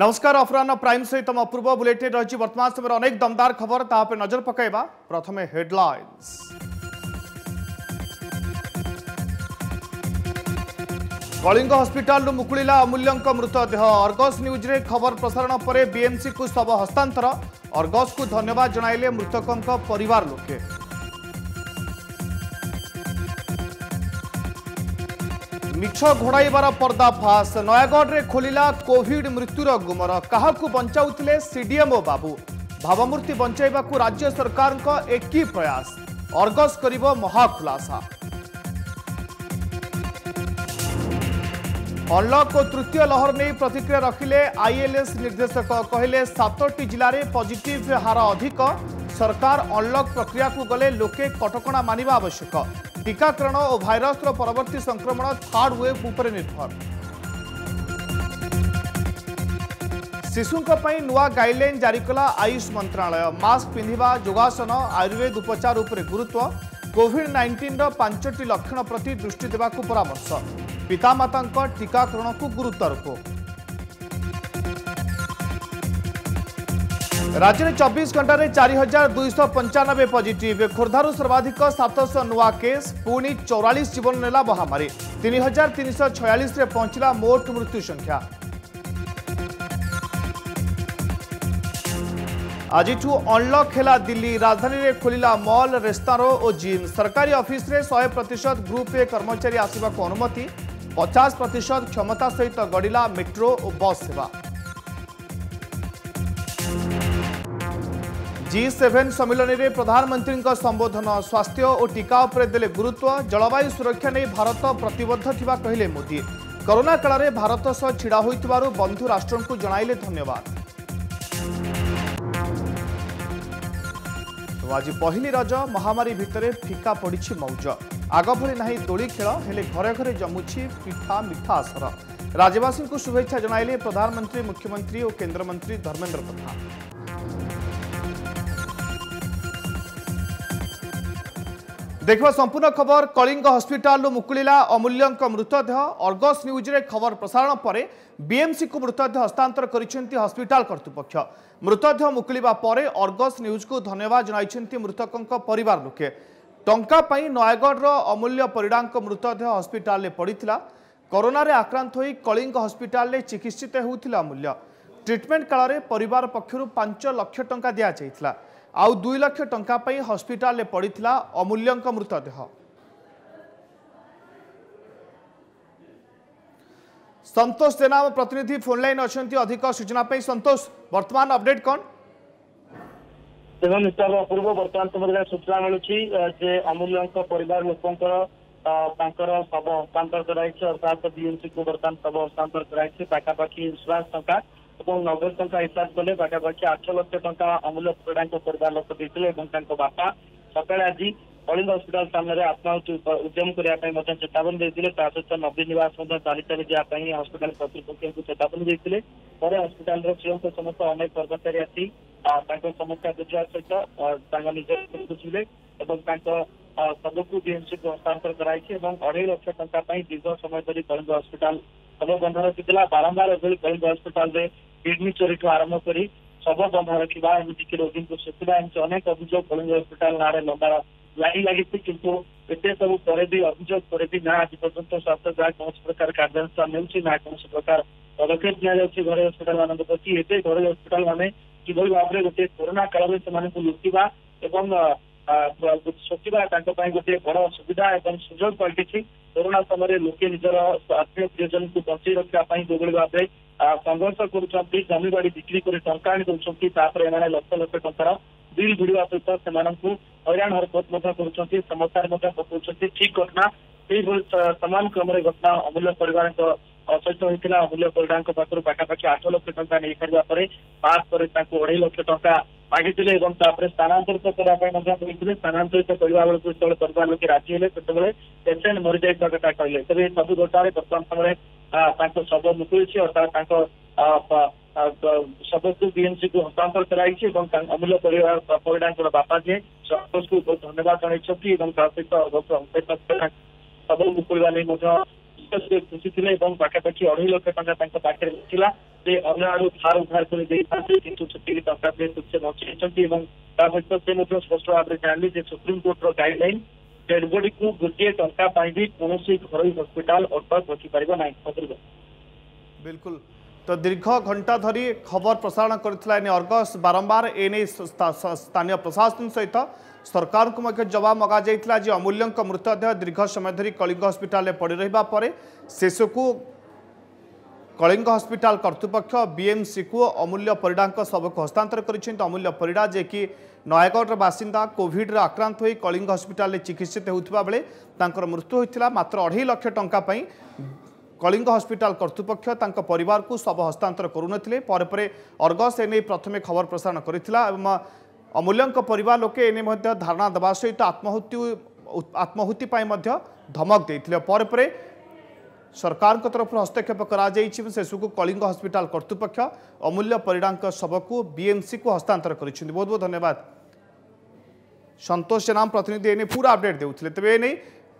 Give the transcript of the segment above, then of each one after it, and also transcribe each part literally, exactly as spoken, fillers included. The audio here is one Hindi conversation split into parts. नमस्कार अपराह्न प्राइम सहित अपूर्व बुलेटिन रही वर्तमान समय अनेक दमदार खबर ताप नजर पकाइबा। प्रथमे हेडलाइंस। कलिंग हस्पिटाल मुकुलिला अमूल्यों मृतदेह। अर्गस न्यूज रे खबर प्रसारण पर बीएमसी को शव हस्तांतर। अर्गस को धन्यवाद जणाइले मृतकों परिवार लोके। मिछ घोड़ाइबार पर्दाफाश। नयागढ़ रे खोलिला कोविड मृत्युर गुमर। काहाकु बंचाउतिले सीडीएमओ बाबू। भावमूर्ति बंचाइबाकु राज्य सरकार का एक ही प्रयास। अर्गस करिब महाखुलासा। अनलक और तृतीय लहर नहीं प्रतिक्रिया रखिले आईएलएस निर्देशक। कहले सातटी जिले पॉजिटिव हार अधिक। सरकार अनलक प्रक्रिया को गले लोके कटकणा मानिबा आवश्यक। टीकाकरण और भाइरस परवर्ती संक्रमण थर्ड वेव उपर निर्भर। शिशुं नुआ गाइडलाइन जारी कला आयुष मंत्रालय। मास्क पिंधिबा, योगासन, आयुर्वेद उपचार उपर गुरुत्व। कोविड नाइंटीन रो पांचटी लक्षण प्रति दृष्टि देबाकू परामर्श। पितामातांक टीकाकरण को गुरुत्वारोप। राज्य में चौबीस घंटे चार हजार दुईश पंचानबे पॉजिटिव। खोर्धारू सर्वाधिक सातश नुआ केस। पुणी चौरालीस जीवन नेला महामारी। तीन हजार तीन शह छयालीस पहुंचला मोट मृत्यु संख्या। आज अनलॉक है दिल्ली। राजधानी में खोलिला मॉल, रेस्टोरेंट और जिम। सरकारी ऑफिस रे सौ प्रतिशत ग्रुप ए कर्मचारी आसवा को अनुमति। पचास प्रतिशत क्षमता सहित गड़िला मेट्रो और बस सेवा। जी सेभेन सम्मिलन में प्रधानमंत्री संबोधन। स्वास्थ्य और टीका उपर देले गुरुत्व। जलवायु सुरक्षा नहीं भारत प्रतिबद्ध थिबा कहले मोदी। कोरोना काल में भारत सह छिड़ा होइतिबारु बंधु राष्ट्र को जणाइले धन्यवाद। तो आज पहिली रज। महामारी भितरे फीका पड़ी मौज। आग भली नाही दोली खेल, हेले घरे घरे जमुछि पिठा मिठा आसर। राज्यवासी को शुभेच्छा जणाइले प्रधानमंत्री, मुख्यमंत्री और केन्द्रमंत्री धर्मेन्द्र प्रधान। देखा संपूर्ण खबर। कलिंग हस्पिटाल मुकुलिला अमूल्यों मृतदेह। अर्गस न्यूज रे खबर प्रसारण पर बीएमसी को मृतदेह हस्तांतर करिसेंती हस्पिटाल कर्तृपक्ष। मृतदेह मुकुलिबा पर अर्गस न्यूज को धन्यवाद जणाइसेंती मृतकंक परिवार लोके। टंका पई नयगढ़ अमूल्य परिडांक मृतदेह हस्पिटाल रे पड़िथिला। कोरोना रे आक्रांत होई कलिंग हस्पिटाल रे चिकित्सित होउथिला अमूल्य। ट्रीटमेंट काल रे परिवार पक्षरु पांच लाख टंका दिया जायथिला। आउ दुई लाख टंका पई हॉस्पिटल ले पड़ीथिला अमूल्यंक मृतदेह। संतोष देना प्रतिनिधि फोन लाइन अछंती अधिक सूचना पई। संतोष, वर्तमान अपडेट कोन? देखो मिस्टर अपूर्व, वर्तमान समय सूचना मिलुछि जे अमूल्यंक परिवार लोकंकर तांकर सब हस्तांतर कराइ छै। अर्थात बीएमसी को वर्तमान सब हस्तांतर कराइ छै। पाका पाकी इंश्योरेंस टंका और नब्बे टंका हिसाब कले पाखापाखि आठ लक्ष टा अमूल्य परिडा परिवार लोक देते। बापा सका आज कलिंग हस्पिटाल सामने आत्माहुति उद्यम करने चेतावनी देते। सहित नवीन निवास चाली चाली जावाई हस्पिटाल कर्तृपक्ष को चेतावनी देते। हस्पिटाल श्रीयंक समस्त अनेक कर्मचारी आसी समस्या बुझा सहित निज बुझे और सबको बीएमसी को हस्तांतर कराई। अढ़ाई लक्ष टंका दीर्घ समय धरी कलिंग हस्पिटाल शब बंध रखा। बारंबार एभली कलिंग हस्पिटाल किडनी चोरी आरंभ कर शब बंध रखा एमती रोगी को शेखा एमती अनेक अभियोग कलिंग हस्पिटाल ना लंबा लाइन लगी। कितु एत सब पर भी अभियोग पर भी ना आज पर्यंत स्वास्थ्य विभाग कौन प्रकार कार्यानुष्ठान ना कौन प्रकार पदक्षेप नि घर हस्पिटाल मान प्रति। एत घर हस्पिटाल मैंने किभली भाव में गोटे कोरोना काल में से लुटा एवं सोचा गोटे बड़ सुविधा और सुजोग पलटी। कोरोना समय लोके निजर आत्मीय प्रियजन को बचई रखापी जो भाव में संघर्ष कर जमी बाड़ी बिक्री कर टंका आनी दौरान लक्ष लक्ष टकर बिल बुड़ा सहित से हईराण हरकत कर समस्या पकाउं। ठीक घटना सामान क्रम घटना अमूल्य परिवार सहित होता। अमूल्य परिडा पाखु पाखापाखि आठ लक्ष टंका नहीं सारा पर मार्च पर अढ़ाई लक्ष टंका मागिले और स्थानांतरित करने स्थानांतरित करने बेल जो परिवार लोक राजी है से पेसेंट मरी जाता कथा कहले। तेज ये सब घटना बर्तमान समय शब मुकुली अर्थात शब को बीएमसी को हस्तांतर कराई। अमूल्य परिवार परिडा बापा जी शब को धन्यवाद जन सहित शब मुकुलवा नहीं से खुशी थे पखापाखि अढ़ाई लक्ष टाँचा पाखे मिला से अन्न आड़ धार उधार कर छुट्टी टाँचा से बचाई सहित से स्पष्ट भाव में जानी सुप्रीमकोर्टर गाइडलाइन डेडबडी को गोटे टाँचा भी कौन घर हस्पिटाल अटक रखी पार ना बिल्कुल। तो दीर्घ घंटा धरी खबर प्रसारण करथिला एने अर्गस बारंबार एने स्थानीय प्रशासन सहित सरकार को जवाब मगा जाइथिला जे अमूल्यों मृतदेह दीर्घ समय धरी कलिंग हस्पिटाल पड़ रहा पर शेष को कलिंग हस्पिटाल कर्तृपक्ष बीएमसी को अमूल्य परिडाक शव को हस्तांतर कर अमूल्य परिडा जे कि नयगढ़ बासिंदा कोविड आक्रांत हो कलिंग हस्पिटाल चिकित्सित होता बेले मृत्यु होता मात्र अढ़ाई लाख टंका पाई कलिंग हस्पिटाल कर्तृपक्ष तांका परिवार को शव हस्तांतर करुनथिले पर परे अर्गस एने प्रथमे खबर प्रसारण करिथिला अमूल्यक परिवार लोके एने मध्य धारणा देवा सहित आत्महुति आत्महुति पाई मध्य धमक देथिले पर परे सरकार तरफ हस्तक्षेप करा जाइछि शेष को कलिंग हस्पिटाल कर्तृपक्ष अमूल्य परिडाक शव को बीएमसी को हस्तांतर करिछथि। बहुत बहुत धन्यवाद संतोष सेनाम प्रतिनिधि एने पूरा अपडेट देउथिले। तबे एने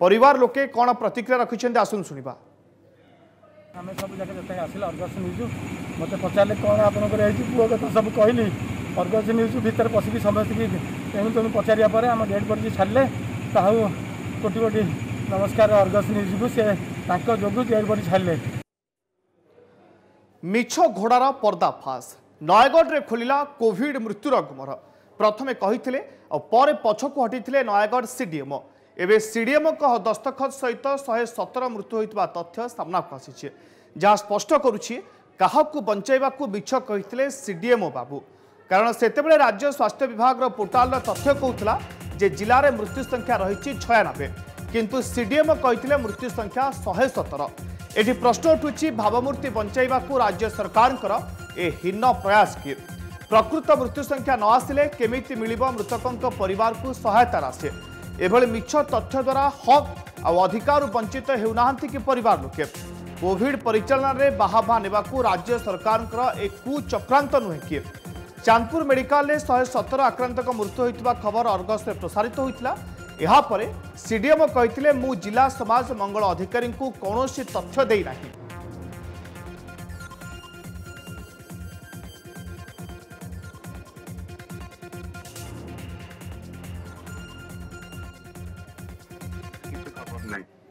परिवार लोके कोन प्रतिक्रिया रखिछथि आसुन सुनिबा। आम सब जगह जिते आसा अर्गस न्यूज मत पचारे कौन आपंकर पुओ कथा सब कहली अर्गस न्यूज भितर पशिक समस्त की तेणु तेणु पचारापर आम डेट पड़ी छाड़े तो कोटि कोटि नमस्कार अर्गस न्यूज को सी जो डेट पड़ी छाड़े। मिछ घोड़ार पर्दाफाश नयगढ़ में खोल कोविड मृत्युर गुमर प्रथमे कही पछक हटी नयगढ़ सीडीएमओ एवं सीडीएमओ का दस्तखत सहित शहे सतर मृत्यु होता तथ्य सामना को आसी जहाँ स्पष्ट करुच्ची बंचाइबा मिछ कही सीडीएमओ बाबू कारण सेतेबेले राज्य स्वास्थ्य विभाग पोर्टाल तथ्य कहला जे जिले में मृत्यु संख्या रही छियानबे किंतु सीडीएमओ कही मृत्यु संख्या शहे सतर ये प्रश्न उठू भावमूर्ति बंचाइबा राज्य सरकार ए हीन प्रयास किए प्रकृत मृत्यु संख्या न आसिले केमिति मिलिब मृतकों परिवार को सहायता राशि एभली मिछ तथ्य द्वारा हक आ अधिकार वंचित होना कि परिवार लोके कोविड परिचालन बाहा ने राज्य सरकार एक कुचक्रांत नुहे किए चांदपुर मेडिकल में शहे सतर आक्रांत मृत्यु होता खबर अर्गस में प्रसारित होता यापर सीडीएमओ कही मु जिला समाज मंगल अधिकारी को कौन तथ्य देना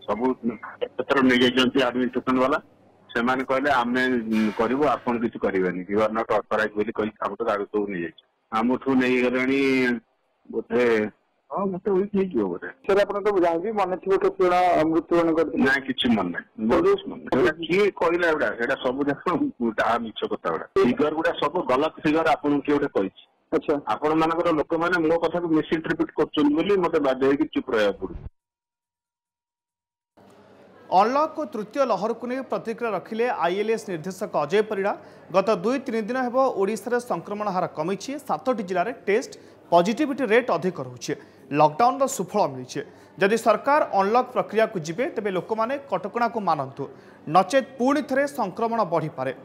सब पत्र नहीं जाइए आडमिनिस्ट्रेशन वाला से मैंने कहले आम करूँ आपड़ किसी करेंगे यू आर नट अथोराइज बोली आम तो कागज सब नहीं जाइए आम ठूँ नहीं गले बोधे हाँ मत उठो बोले सर आप जानते मन थी के मृत्युबरण करते ना कि मन ना मन किए कहला गुड़ा सब जहाँ मिछ कथा गुड़ा फिगर गुड़ा सब गलत फिगर आपन किए गोटे कही अच्छा आपण मानकर लोक मैंने मो कथा को मिसइंटरप्रिट कर मत बाध्य चुप रहा पड़े। अनलक तृतीय लहर को नहीं प्रतिक्रिया रखिले आईएलएस निर्देशक अजय परिडा गत दुई तीन दिन हेबो ओडिसा संक्रमण हार कमी सातटी जिले टेस्ट पॉजिटिविटी रेट अधिक रही लॉकडाउन रो सुफल मिली जदि सरकार अनलक प्रक्रिया को जीवे तेबे लोक माने कटकणा को मानतु नचेत पुणी थे संक्रमण बढ़ी पारे।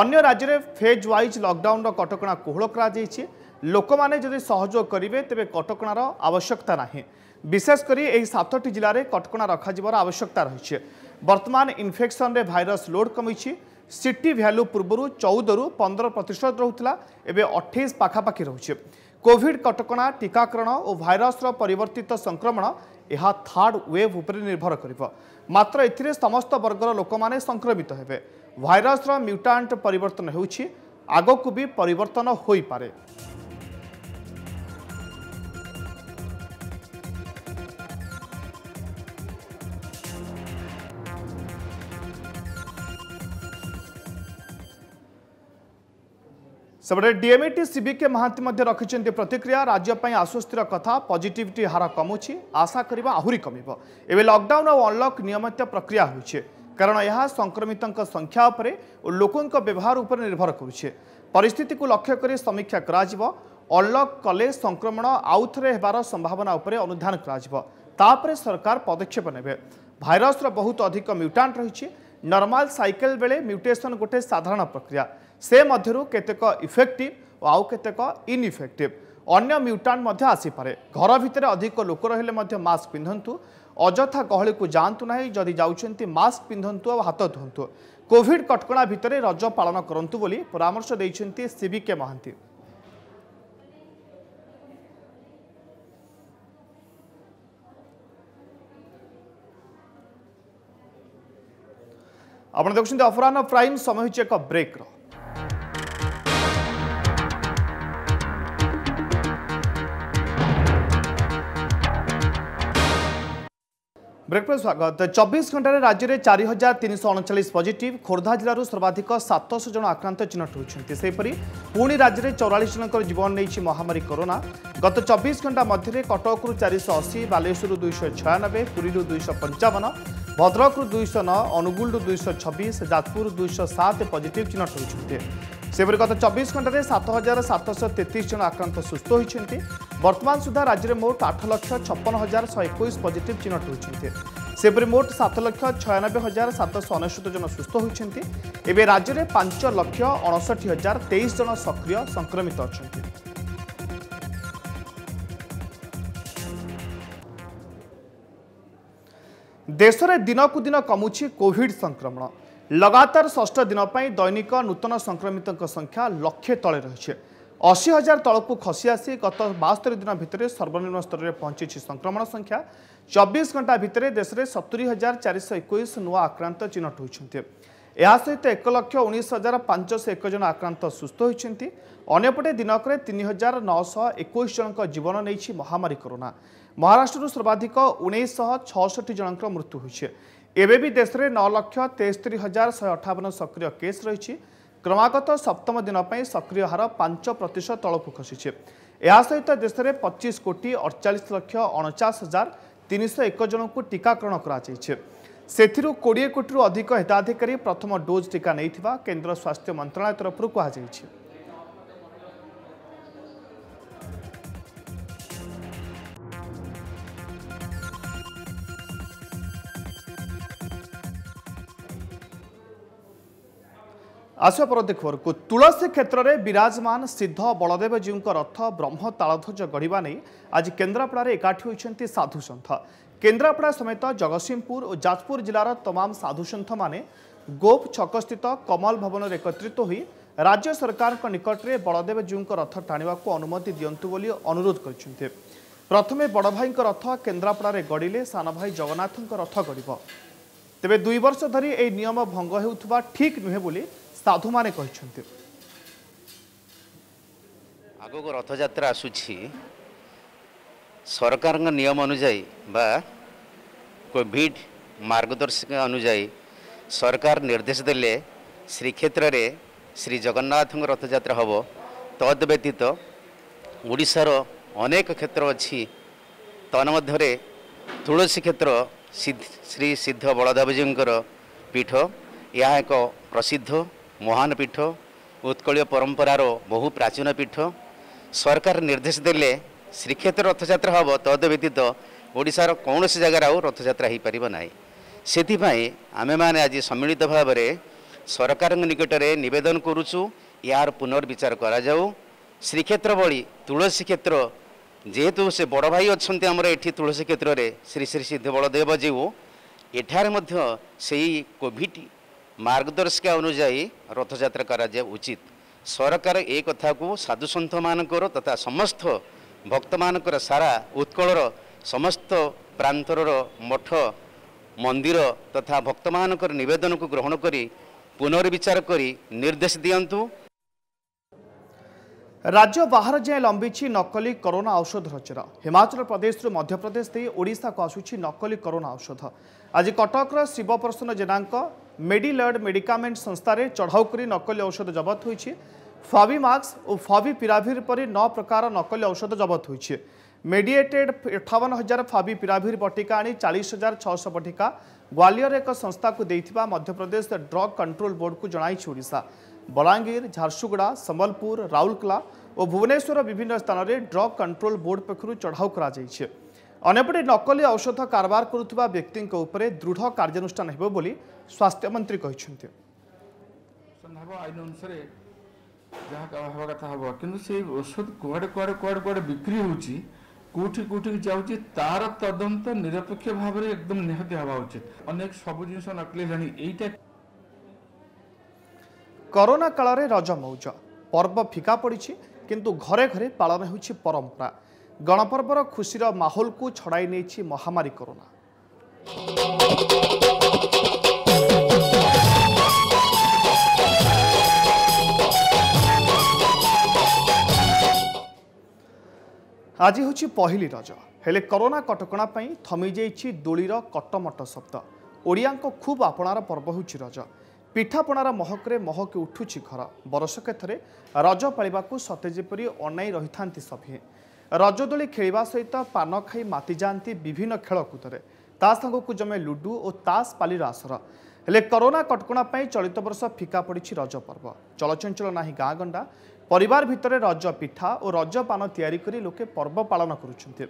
अन्य राज्य में फेज वाइज लॉकडाउन रो कटकणा कोहल कर लोक माने जदि सहयोग करेंगे तेबे कटकणार आवश्यकता नहीं विशेषकर यह सातटी जिले में कटकणा रखार आवश्यकता रही है। बर्तमान इन्फेक्शन रे भाइरस लोड कमी सीटी भैल्यू पूर्वर चौदह रु पंद्रह प्रतिशत रोला एवं अठाईस पखापाखि रोचे कोविड कटकणा टीकाकरण और भाइरस परिवर्तित संक्रमण यह थर्ड वेव उपरे निर्भर कर मात्र एथिरे समस्त वर्गर लोक माने संक्रमित हेबे भाइरस म्यूटांट परिवर्तन होउछि आगकु भी परिवर्तन होई पारे। सबरे डीएमईटी सीबीके महांती मध्य रखिछन्ते प्रतिक्रिया राज्यपाई आश्वस्तिर कथा पॉजिटिविटी हार कमुछि आशा करिबा आहुरी कमिबो एबे लॉकडाउन और अनलॉक नियमित प्रक्रिया होइछे कारण यह संक्रमितंक संख्या उपरे और लोकंक व्यवहार उपरे निर्भर करुछे परिस्थिति को लक्ष्य करि समीक्षा कराजिबो अनलॉक कले संक्रमण आउ थरे हेबार संभावना उपरे अनुधान कराजिबो तापरे सरकार पदक्षेप नेबे। भाइरस रो बहुत अधिक म्यूटांट रहिछि नॉर्मल साइकिल बेले म्यूटेशन गोटे साधारण प्रक्रिया से मध्यरु केतेक इफेक्टिव और आउ केतेक इनइफेक्टिव अन्य म्यूटांट मध्य आसीपे। घर भितर अधिक लोक रहिले मास्क पिंधतु, अजथा गहली को जातु ना, जदि जाउछन्ति मास्क पिंधतु और हाथ धोतु। कोविड कटकणा भितर रज पालन करंतु बोली परामर्श दैछन्ति सीबीके महांती। आपण देखुछन्ति अपराह्न प्राइम, समय होइछ एक ब्रेक रो। ब्रेक पर स्वागत। चौबीस घंटे राज्य में चार हजार तीन सौ उनचालीस पॉजिटिव, खोर्धा जिलूर सर्वाधिक सात सौ जन आक्रांत चिन्हट होती। सेपरी पुणी राज्य में चौरालीस जनकर जीवन नहीं महामारी कोरोना। गत चौबीस घंटा मध्य कटकू चार सौ अशी, बालेश्वर दुईश छयानबे, पुरी दुईश पंचावन, भद्रकू दुईश नौ, अनुगुल दुईश छब्बीस, जाजपुर दुईश सात पॉजिटिव चिन्हट होती। सेपरी गत चौबीस घंटे में सात हजार सात सौ तेतीस जन आक्रांत सुस्थ होती। वर्तमान सुधा राज्य में मोट आठ लक्ष छप्पन हजार शहे एक पॉजिटिव चिन्हट होती। सेपरी मोट सात लक्ष छियानबे हजार सात सौ अनशत जन सुस्थ होती। एवं राज्य में पांच लक्ष अणसठ हजार तेईस जन सक्रिय संक्रमित अच्छा। देश में दिनकू दिन कमुची कोविड संक्रमण। लगातार षष्ठ दिन पर दैनिक नूतन संक्रमितों संख्या लक्षे तले रही। अशी हजार तलकू खसी आसी गत बास्तरी दिन भितर सर्वनिम्न स्तर में पहुंची संक्रमण संख्या। चौबीस घंटा भितर देश में सतुरी हजार चार सौ इक्कीस नुआ आक्रांत चिन्हट होती। यह सहित एक लक्ष उन्नीस हजार पांच सौ एक जन आक्रांत सुस्थ होती। अंपटे दिनक तीन हजार नौ सौ इक्कीस जनक जीवन नहीं महामारी कोरोना। महाराष्ट्र सर्वाधिक उन्नीस सौ छठी जनक मृत्यु होती। एवं भी देश में नौ लक्ष तेस्तरी हजार शहे अठावन सक्रिय केस रही। क्रमागत सप्तम दिन पर सक्रिय हार पांच प्रतिशत तलकू खसी। यह सहित देश में पच्चीस कोटी अड़चाश लक्ष अणचाश हजार तीन सौ एक जन को टीकाकरण करोड़े कोटी अधिक हिताधिकारी प्रथम डोज टीका नहीं था केन्द्र स्वास्थ्य मंत्रालय तरफ कह। आसवा परते खबर को। तुलसी क्षेत्र में विराजमान सिद्ध बलदेवजी रथ ब्रह्म तालध्वज गढ़ा नहीं आज केन्द्रापड़ा एकाठी होती साधुसंथ। केन्द्रापड़ा समेत जगतसिंहपुर और जाजपुर जिलार तमाम साधुसंथ माने गोप छक स्थित कमल भवन में एकत्रित तो हो राज्य सरकार के निकट में बलदेवजी रथ टाणा को अनुमति दियंतु बोली अनुरोध कर। प्रथमे बड़ भाई रथ केन्द्रापड़ा गढ़िले सान भाई जगन्नाथ रथ गढ़। तेबे दुई वर्ष धरी ए नियम भंग हेउथबा ठीक नुहे बोली साधु माने कहछन्ते। आगो को रथ यात्रा आसुछि सरकार के नियम अनुसार बा कोविड मार्गदर्शक अनुसार सरकार निर्देश देले श्रीक्षेत्र रे श्री जगन्नाथ रथ यात्रा होबो। तद व्यतीत ओडिसा रो अनेक क्षेत्र अछि तन्मध्ये तुलसी क्षेत्र सिद्ध श्री सिद्ध बलदेवजी पीठ यह एक प्रसिद्ध महान पीठ उत्कल परंपरार बहु प्राचीन पीठ। सरकार निर्देश देले श्रीक्षेत्र रथयात्रा हम तद व्यतीत ओडिशार कौन सी जगार आउ रथयात्रा हो पार ना। से आम मैंने आज सम्मिलित भाव में सरकार निकट में नवेदन करुचु यार पुनर्विचार कराऊ। श्रीक्षेत्र भली तुलसी क्षेत्र जेहेतु से बड़ भाई अच्छा आमर एटी तुलसी क्षेत्र में श्री श्री सिद्ध बलदेवजी एठार से कोविड मार्गदर्शिका अनुजाई रथयात्रा करा उचित। सरकार एक कथा को साधुसंथ मानकर तथा समस्त भक्त मानकर सारा उत्कलर समस्त प्रांतर मठ मंदिर तथा भक्त मानकर निवेदन को ग्रहण करी पुनर्विचार करी निर्देश दियंतु। राज्य बाहर जाए लंबी नकली कोरोना औषध रचना। हिमाचल प्रदेश मध्यप्रदेश दे ओडिशा को आसुची नकली कोरोना औषध। आज कटक शिवप्रसन्न जेना मेडिलर्ड मेडिकामेंट संस्थार चढ़ाऊ कर नकली औषध जबत होती। फाविमाक्स और फाविपिराभिर परि नौ प्रकार नकली औषध जबत होती। मेडिएटेड अठावन हजार फाविपिराभिर बटिका आनी चालीस हजार छःश बटिका ग्वालियर एक संस्था को देता मध्यप्रदेश ड्रग कंट्रोल बोर्ड को जनाई ओडिशा। बलांगीर झारसुगुड़ा संबलपुर राउरकेला और भुवनेश्वर विभिन्न स्थान में ड्रग कंट्रोल बोर्ड पक्षर चढ़ाऊ करपटे नकली औषध कारबार करुवा व्यक्ति दृढ़ कार्यानुष्ठान होली स्वास्थ्य मंत्री कहते। आईन अनुसार जहाँ हवा कथा हम कि ओषध कुआड़े कुआड़े कुआड़े कुआड़े बिक्री होची कोठी कोठी जाउची तार तदंत निरपेक्ष भाव में एकदम निहती हवा उचित अनेक सब जिनस नकली एटा कोरोना काल रे रज मौज पर्व फिका पड़ी किंतु घरे घरे पालन होची परंपरा गणपर्वर खुशीर माहौल को छड़ाई नहीं महामारी कोरोना आज होची पहिली रज हेले कोरोना कटकणा पई थमी जाइछि दोलीर कटमट शब्द ओडिया खूब आपणार पर्व होची रज पिठापणार महकरे महके उठुछि घर बरसके थरे रज पाळिबाकू सते जेपरि अनाई रहिथांती सभे रज दोली खेलिबा सहित पान खाई माति जांती विभिन्न खेलकूदरे ता संगकू जमे लुडु और तास पालीर आसर हेले कोरोना कटकणा पई चलित वर्ष फिका पड़िछि रज पर्व चलचंचल नाही गाँ गंडा परिवार भितर रज पिठा और रज पान तैयारी करी लोके पर्व पालन करुछन्ते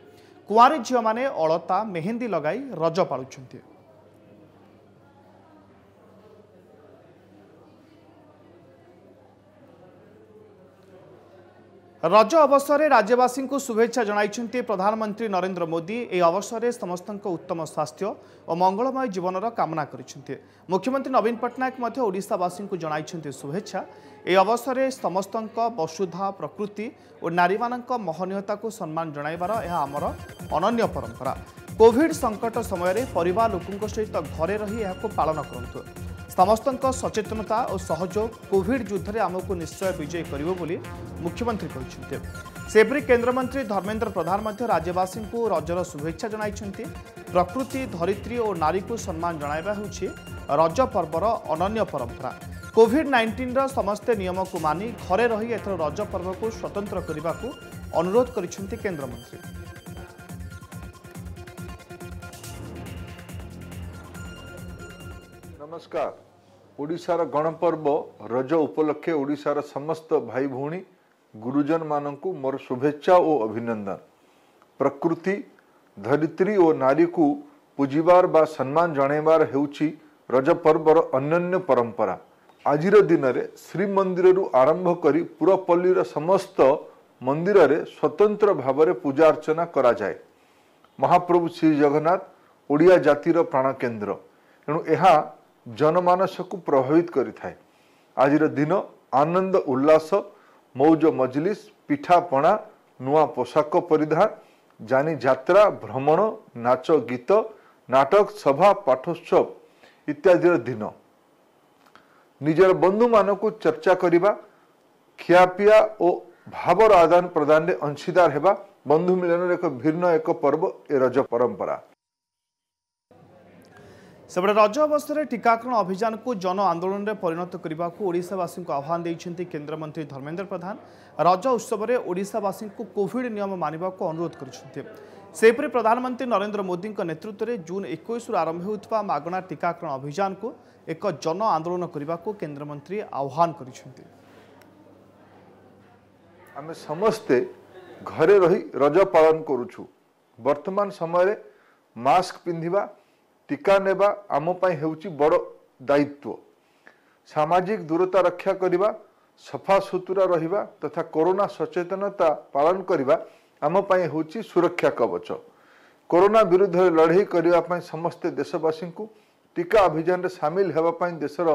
कुआरी झियो माने अलता मेहंदी लगाई रज पालुछन्ते रज अवसर राज्यवासी को शुभेच्छा जणाइछन्ते प्रधानमंत्री नरेंद्र मोदी ए अवसर में समस्त उत्तम स्वास्थ्य और मंगलमय जीवन कामना करिछन्ते मुख्यमंत्री नवीन पट्टनायक मध्य ओडिशावासी को जणाइछन्ते शुभेच्छा ए अवसर में समस्त वसुधा प्रकृति और नारी महनीयता को सम्मान जणाइबार यह आमर अनन्य परंपरा कोविड संकट समय परिवार लोकों सहित घरे रही यह पालन करंतु समस्त सचेतनता और सहयोग कोविड युद्ध में आमको निश्चय विजय करिवो बोली मुख्यमंत्री कहिसंते सेपरी केन्द्रमंत्री धर्मेन्द्र प्रधान मध्य राज्यवासी को रजर शुभेच्छा जणाइछन्ते प्रकृति धरित्री और नारी को सम्मान जणाइबा होछि रज पर्वर अनन्य परंपरा कोविड नाइंटीन रा समस्त नियम को मानि घरे रही एथर रज पर्व को स्वतंत्र करने को अनुरोध करिसंति केन्द्रमंत्री नमस्कार ओडिशार गणपर्व रज उपलक्षे ओडिशार समस्त भाई भौणी गुरुजन मानंकु मोर शुभेच्छा और अभिनंदन प्रकृति धरित्री और नारी को पूजिबार बा सम्मान जणाइबार हेउची रज पर्वर अनन्य परंपरा आजिर दिन में श्रीमंदिरु आरंभ करी पुरपल्लीर समस्त मंदिर में स्वतंत्र भाव में पूजा अर्चना करा जाए महाप्रभु श्री जगन्नाथ ओडिया जातिर प्राणकेन्द्र एणु यह जनमानस को प्रभावित करि थाए आजिर दिन आनंद उल्लास मौज मजलिस पिठापणा नुआ पोशाक परिधान जानी यात्रा भ्रमण नाच गीत नाटक सभा पाठोत्सव इत्यादि दिन निजर बंधु मान को चर्चा करिबा खियापिया और भावर आदान प्रदान रे अंशीदार हेबा बंधु मिलन एक भिन्न एक पर्व ए रज परंपरा सबरे रज अवसर टीकाकरण अभियान को जन आंदोलन रे परिणत करिबा को ओडिसावासी को आह्वान दैछन्ती केन्द्रमंत्री धर्मेन्द्र प्रधान रज उत्सव रे ओडिसावासी को कोविड नियम मानिबा को अनुरोध करछन्ती सेपरि प्रधानमंत्री नरेंद्र मोदी नेतृत्व में जून इक्कीस आरंभ होता मागणा टीकाकरण अभियान को एक जन आंदोलन करने को केन्द्रमंत्री आह्वान करिसेंति आमे समस्ते घरे रही रज पालन करुछु वर्तमान समय मास्क पिंधिबा टीका नेबा आम पाई हेउची बड़ दायित्व सामाजिक दूरता रक्षा करिबा सफा सुतरा रहिबा तथा कोरोना सचेतनता पालन करिबा आम पाई होची सुरक्षा कवच कोरोना विरुद्ध लड़ाई करने समस्ते देशवासी को टीका अभियान सामिल होगापाई देशर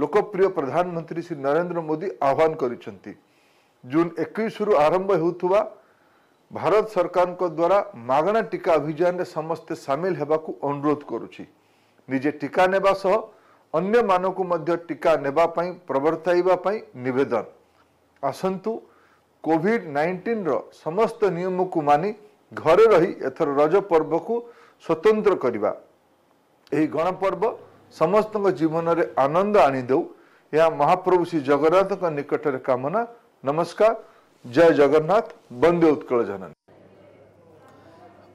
लोकप्रिय प्रधानमंत्री श्री नरेंद्र मोदी आह्वान करिसेंति जून इक्कीस रु आरंभ होउथुवा भारत सरकार को द्वारा मागणा टीका अभियान रे समस्ते सामिल होगाकू अनुरोध करुछि निजे टीका नेबा सह अन्य मानकू मध्य टीका नेबा पाई प्रवर्ताइबा पाई निवेदन आसंतु कोविड नाइंटीन रो समस्त नियम को मानि घरे रही एथर रज पर्व को स्वतंत्र करिबा यह गणपर्व समस्त जीवन में आनंद आनीदे यह महाप्रभु श्री जगन्नाथ निकट में कामना नमस्कार जय जगन्नाथ वंदे उत्कल जननी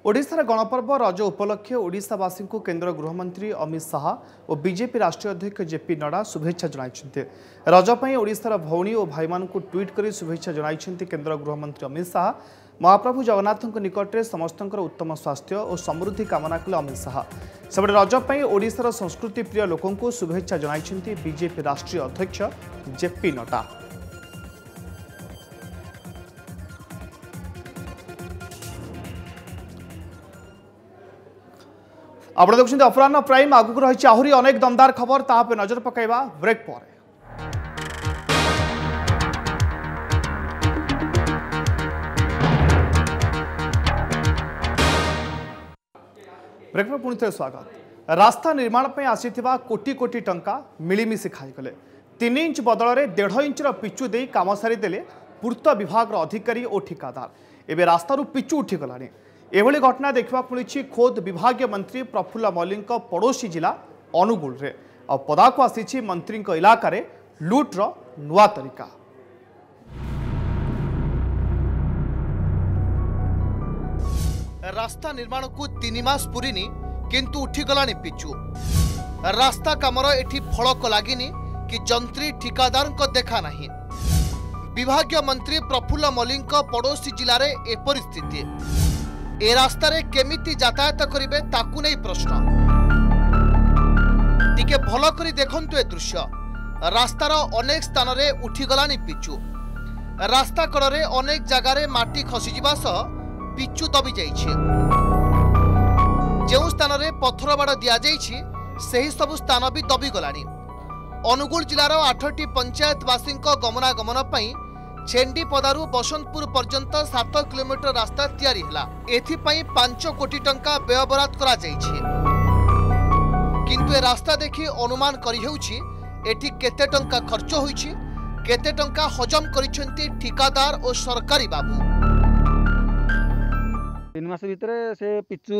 ओडिशार गणपर्व रज उपलक्षे ओडिशावासी को केंद्र गृहमंत्री अमित शाह और बीजेपी राष्ट्रीय अध्यक्ष जेपी नड्डा शुभेच्छा जणाइछन्ते रज पई ओडिशार भौणी और भाई मानकु ट्वीट करी शुभेच्छा जणाइछन्ते केंद्र गृहमंत्री अमित शाह महाप्रभु जगन्नाथों के निकटरे समस्तंकर उत्तम स्वास्थ्य और समृद्धि कामना कले अमित शाह सबडे रज पई ओडिशार संस्कृति प्रिय लोकंकु शुभेच्छा जणाइछन्ते बीजेपी राष्ट्रीय अध्यक्ष जेपी नड्डा। आप देखते अपराह्न प्राइम आगुक रही आहरी अनेक दमदार खबर तापे नजर पकाइबा ब्रेक पर। ब्रेक में पुणि स्वागत। रास्ता निर्माण पे आसीथिबा कोटी कोटी टंका मिलीमिशी खाईगले। तीन इंच बदल में डेढ़ इंचर पिचु दे काम सारीदे पूर्त विभाग अधिकारी और ठिकादार। एवं रास्तारू पिचु उठीगला। एभली घटना देखा मिली खोद विभागीय मंत्री प्रफुल्ल मल्लिक पड़ोशी जिला अनुगुल रे आ पदाक आसी मंत्री इलाकार लुट्र नुआ तरीका। रास्ता निर्माण को तीन मास पूरीनी किंतु उठीगलानी पिचु। रास्ता कामर एठी फलक लागिनी कि जंत्री ठिकादार देखा नहीं। विभागीय मंत्री प्रफुल्ल मल्लिक पड़ोशी जिले में ए परिस्थिति। ए रास्तारे केमिति यातायात करिबे ताकु नै प्रश्न। टिके भल करी देखंतु ए दृश्य। रास्तार अनेक स्थान रे उठीगलानी पिचु। रास्ता कड़े अनेक जगार मटी खसीजा सह पिचु दबी जो स्थान में पथर बाड़ दि सब स्थान भी दबिगला। अनुगुल जिलार आठटी पंचायतवासी गमनागमन छेंडीपदारू बसंतपुर पर्यंत सात किलोमीटर रास्ता तैयारी हला। एथिपई पांच कोटी टंका व्ययबराद करा जाइछि। किंतु ए रास्ता देखि अनुमान करि हेउछि एठी केते टंका खर्च होइछि, केते टंका हजम करिसेंति ठिकादार और सरकारी बाबू। तीन मास भितर से पिचु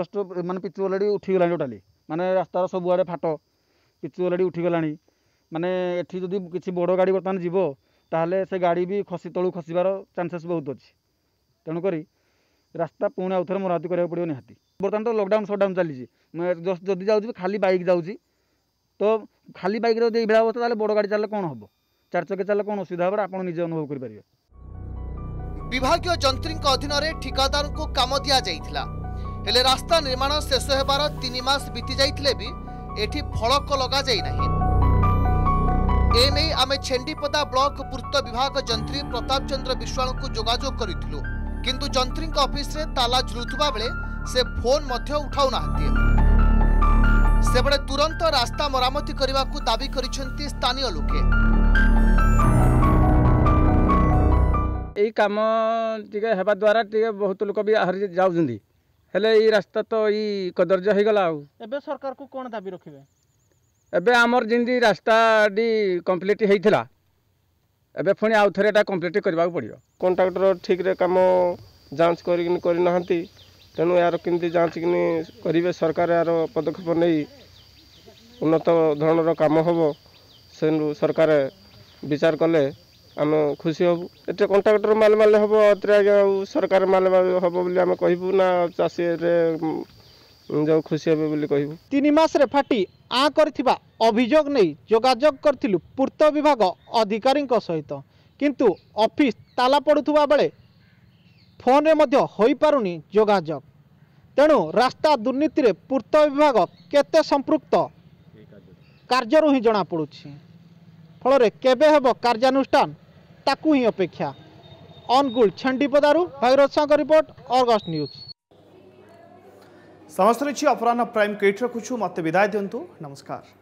जस्ट मान पिचु अलरेडी उठीगला टोटाली। माने रास्तार सब आड़े फाट पिचु अलरेडी उठीगला। माने एठी जदि किसी बड़ गाड़ी बर्तमान जीवो ताहले से गाड़ी भी खसी तलू खसबार चांसेस बहुत अच्छी। तेणुक रास्ता पुणी आउ थे मरामती कराया पड़ो निहाती। बर्तमान तो लकडाउन सटडाउन चली जस्ट जदि जाऊँ खाली बैक जाऊँ तो खाली बैक यही अवस्था ताहले बड़ गाड़ी चलने कौन हम चार चके चलने कौन असुविधा हम आप निजे अनुभव करेंगे। विभागीय जंत्री अधीन में ठिकादार को काम दिया जाइथिला। हेले रास्ता निर्माण शेष होबार तीन मास बीती जाइथिले भी एठी फलक लगा जाई नाही। एने आमे छेंडीपदा ब्लॉक पूर्त विभाग जंत्री प्रताप चंद्र विश्वाल को जोगाजोग करिथिलु, किंतु जंत्री ऑफिस रे ताला झुलुथुबा बेले से फोन मध्य उठाउ नाहती। सेबळे तुरंत रास्ता मरामती करबाकू दाबी करिसेंती स्थानीय लोके। यही कम टे होगा द्वारा टे बहुत लोग भी आहरी जाऊँगी हेले ये रास्ता तो ये कदर्ज हो गला। एबे सरकार को कौन दाबी रखे? एबे आमर जिंदी रास्ता डी कम्प्लीट होता एबे पुणी आउ थे यहाँ कम्प्लीट करने को पड़ो। कंट्राक्टर ठीक रे कम जांच करना तेणु यार किमती जांच करेंगे सरकार यार पदक्षेप नहीं उन्नत धरण कम हम से सरकार विचार कले आम खुशी हबू। एटे कंट्राक्टर माल माले हम अतरे आज सरकार माल हम बोली आम कहबू ना चाषी जो खुशी हे बोली कहबू। तीन मास रे फाटी आ करथिबा अभियोग नहीं जोगाजोग करथिलु पूर्त विभाग अधिकारी सहित, किंतु ऑफिस ताला पड़ुवा बेले फोन रे मध्य होई पारुनी जोगाजोग। तेणु रास्ता दुर्नीति रे पूर्त विभाग केते संपृक्त कार्य रु ही जना पड़ुछि। फल केबे हेबो कार्यानुष्ठान ताकू ही अपेक्षा। अनुगुल छेंडीपदारू Bhagirath Sahu report, Argus news. समस्त अपराह्न प्राइम केट रखुछु। मत विदाय दिंतु। नमस्कार।